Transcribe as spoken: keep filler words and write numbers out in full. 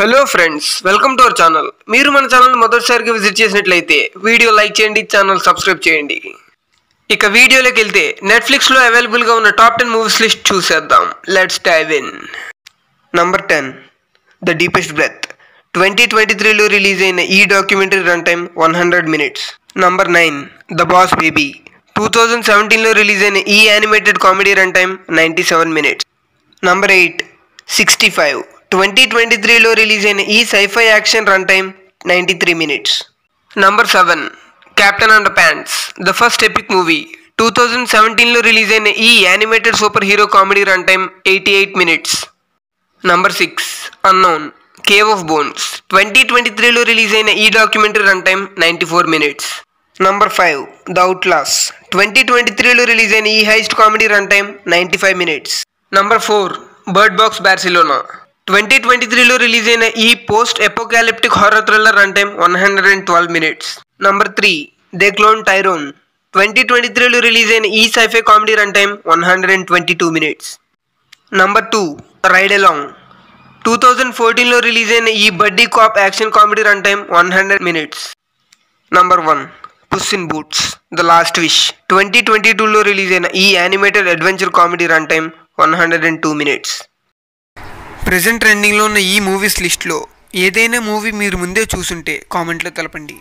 Hello friends, welcome to our channel. మీరు మన channel మొదటిసారిగా విజిట్ చేసినట్లయితే వీడియో లైక్ చేయండి, ఛానల్ సబ్స్క్రైబ్ చేయండి. ఇక వీడియోలోకి వెళ్తే నెట్ఫ్లిక్స్లో అవైలబుల్గా ఉన్న టాప్ టెన్ మూవీస్ లిస్ట్ చూసేద్దాం. Let's dive in. Number ten, the Deepest Breath. Twenty twenty త్రీలో రిలీజ్ అయిన ఈ documentary run time one hundred minutes. Number nine, the Boss Baby. Two thousand సెవెంటీన్లో రిలీజ్ అయిన ఈ animated comedy run time ninety seven minutes. Number eight, sixty five. Twenty twenty త్రీలో release అయిన ఈ sci-fi action run time ninety three minutes. Number seven, Captain Underpants, the first epic Movie. Two thousand సెవెంటీన్లో release అయిన ఈ animated super hero comedy run time eighty eight minutes. Number six, Unknown cave of Bones. Twenty twenty త్రీలో release అయిన ఈ documentary run time ninety four minutes. Number five, the Outlaws. Twenty twenty త్రీలో release అయిన ఈ heist comedy run time ninety five minutes. Number four, Bird box Barcelona. Twenty twenty త్రీలో release అయిన ఈ post apocalyptic horror thriller run time one hundred and twelve minutes. Number three, They clone Tyrone. Twenty twenty త్రీలో release అయిన ఈ sci-fi comedy run time one hundred and twenty two minutes. Number two, Ride Along. Two thousand ఫోర్టీన్లో release అయిన ఈ buddy cop action comedy run time one hundred minutes. Number one, Puss in Boots the Last Wish. Twenty twenty టూలో release అయిన ఈ animated adventure comedy run time one hundred and two minutes. Present ట్రెండింగ్లో ఉన్న ఈ movies లిస్ట్లో ఏదైనా movie మీరు ముందే చూసుంటే కామెంట్లో తెలపండి.